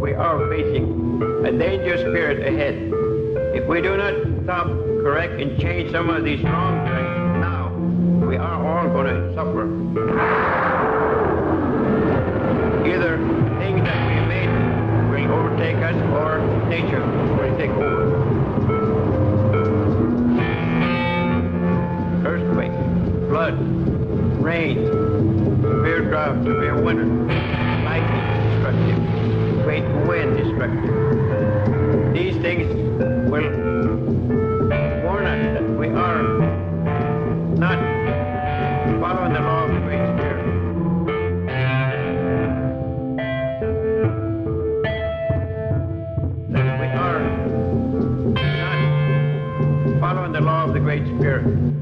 we are facing a dangerous period ahead. If we do not stop, correct, and change some of these wrong things now, we are all going to suffer. Either things that we made will overtake us, or nature will take over. Earthquake, flood, rain, severe drought, severe winter, lightning destructive. Great wind destruction. These things will warn us that we are not following the law of the Great Spirit. That we are not following the law of the Great Spirit.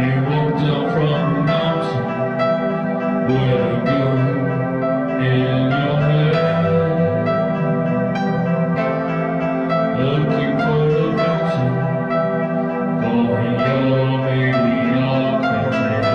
He walked down from the mountain. What a gun in your hand, looking for the mountain, calling your baby up and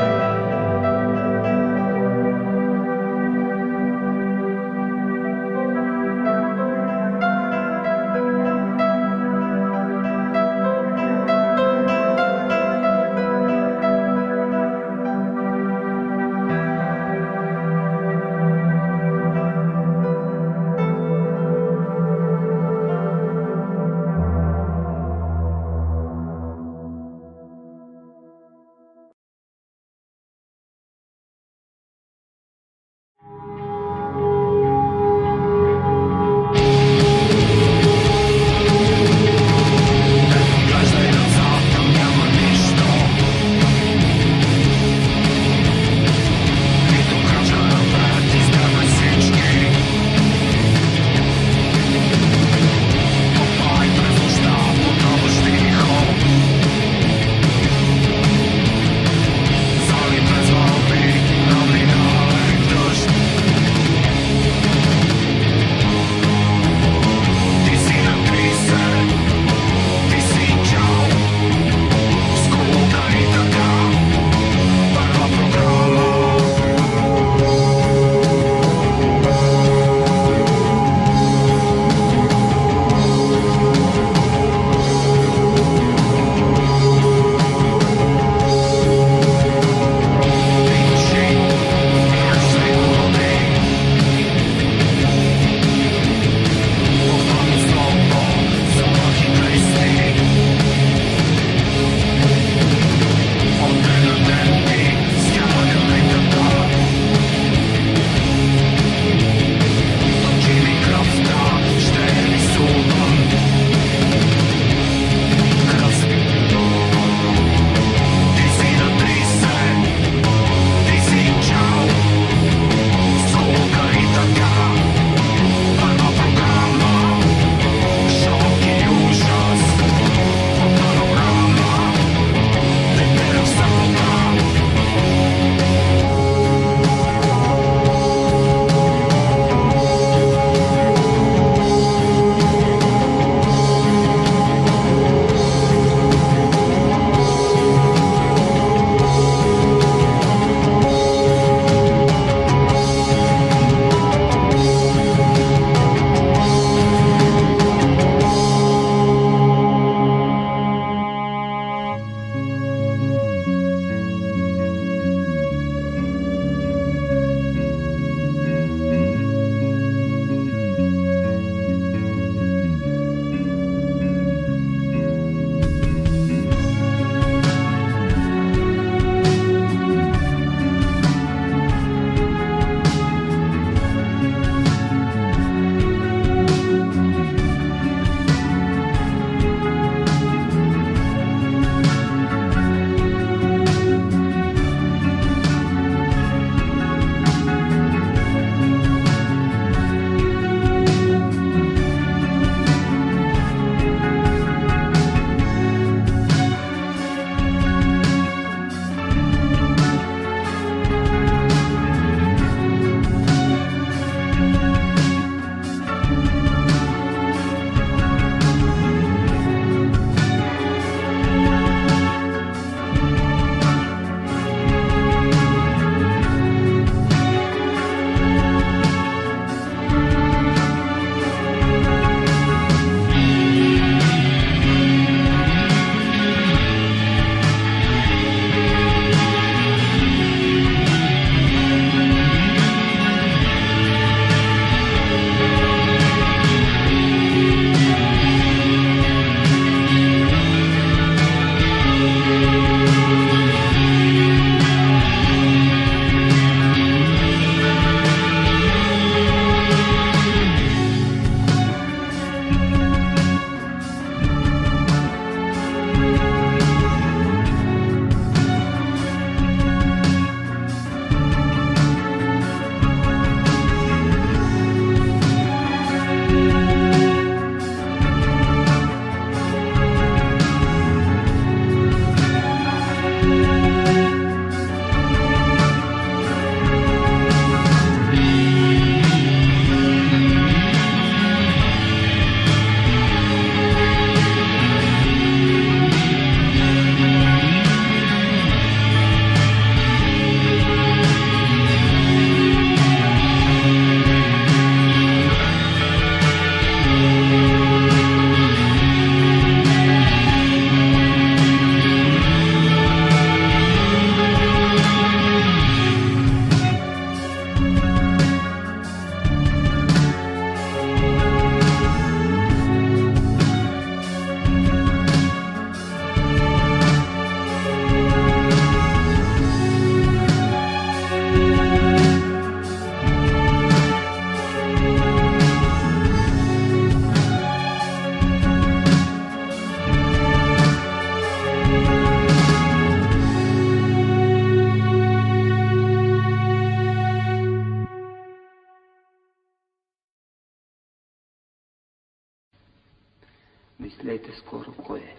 Мислете скоро кой е.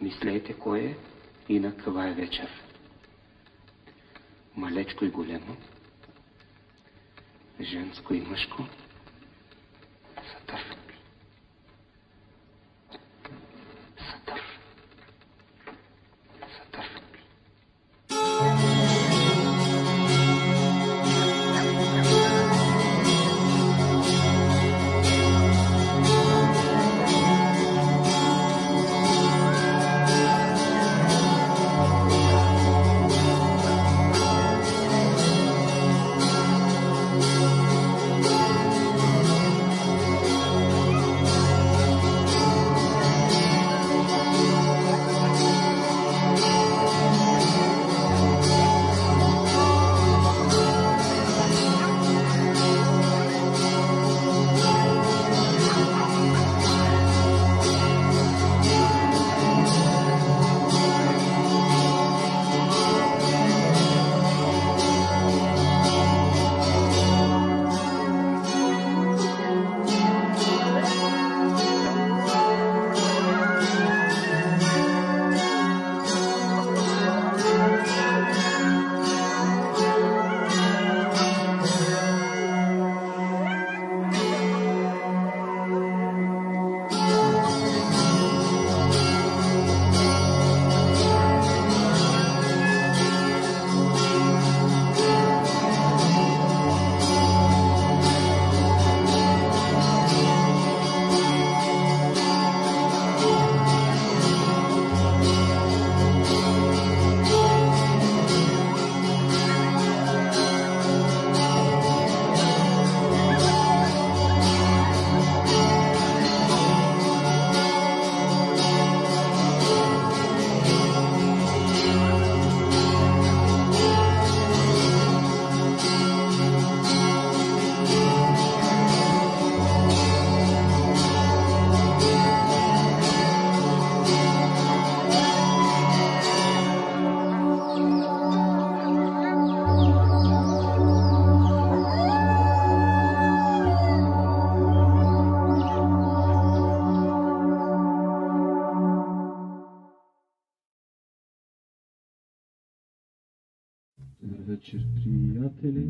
Мислете кой е и на каква е вечер. Малечко и големо, женско и мъжко, сатър. Вечер, приятели.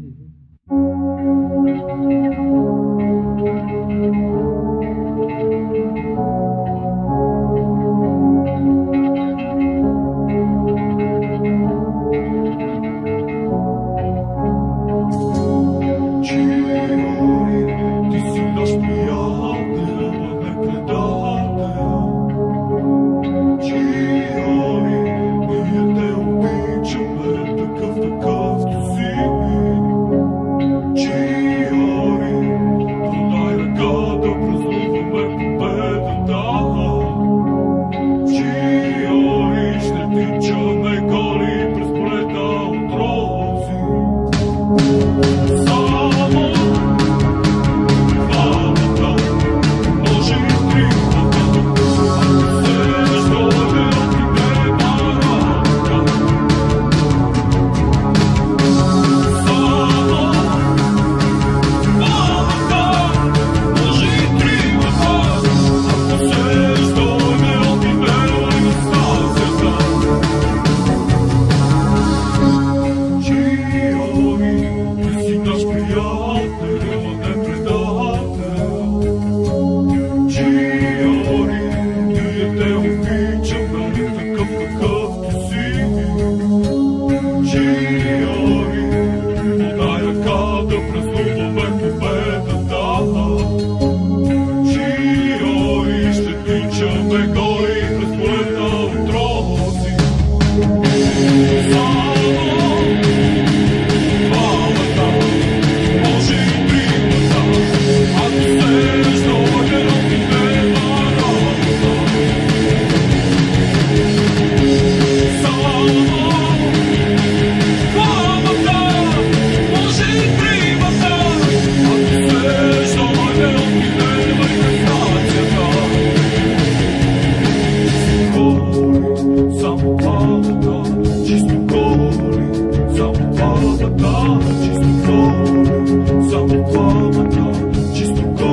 Чисто голи,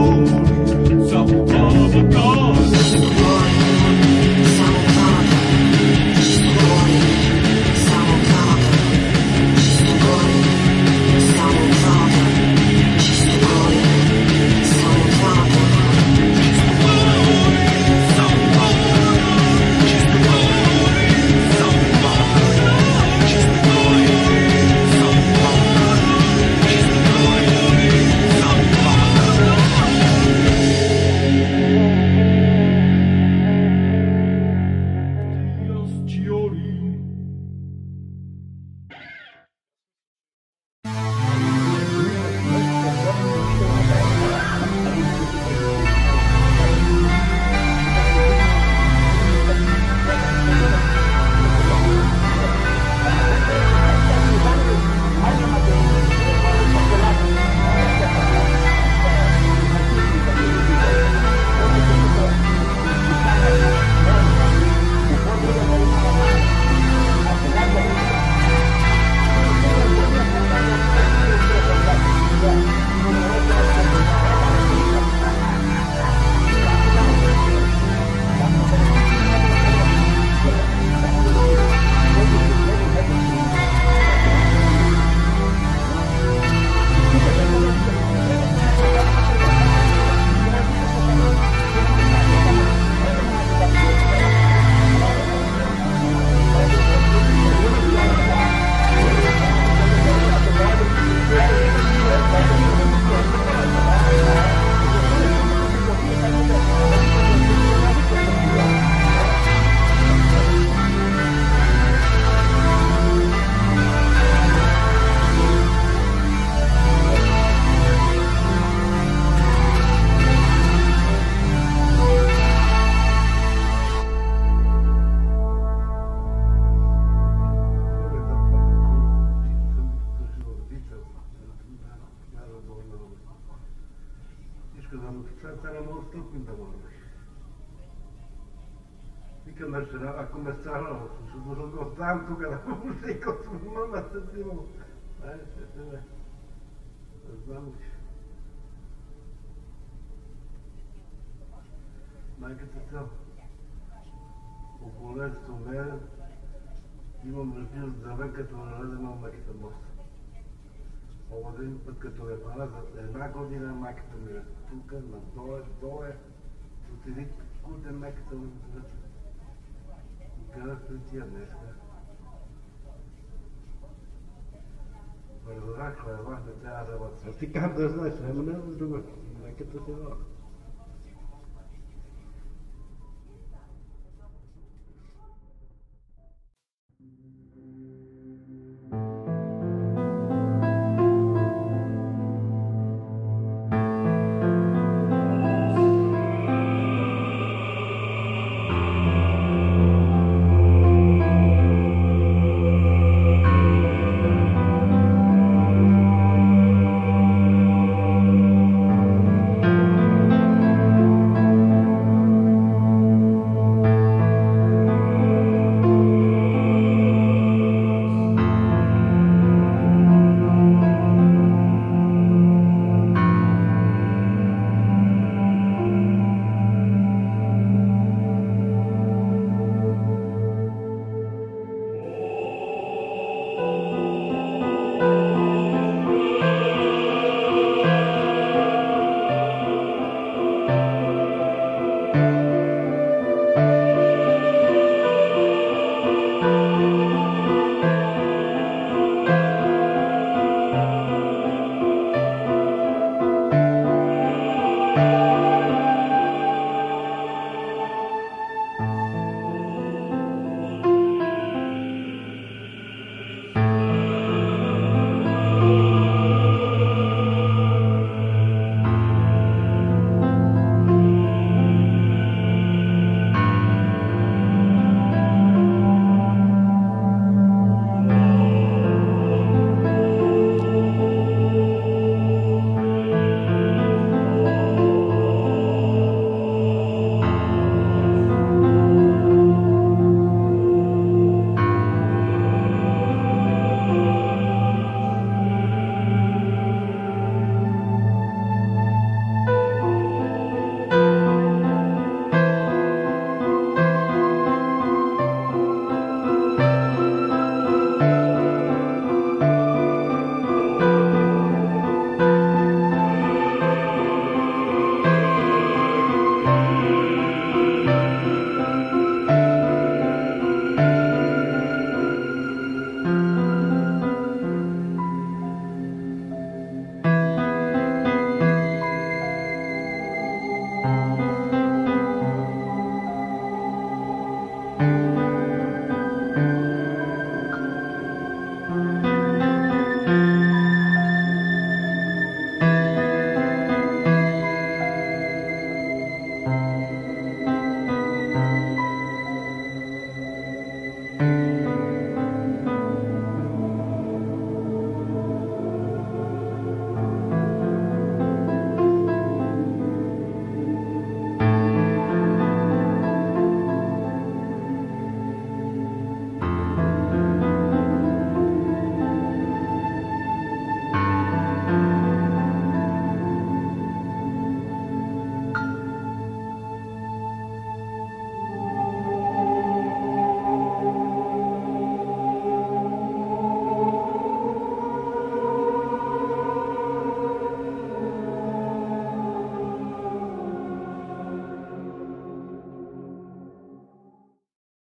A começar não, não gostava, porque não sei como não, mas assim, vamos. Майка Цецел, около лето мен имам разбират за мен като наредена майката Бос. Овладен път като е пара за една година майката ми е тук, надоле, отиди куде майката ми е. Къде сте тия днеска? Разбрах, не трябва да бъдат. Аз ти как да знаеш, не ме не друга. Майката се върна.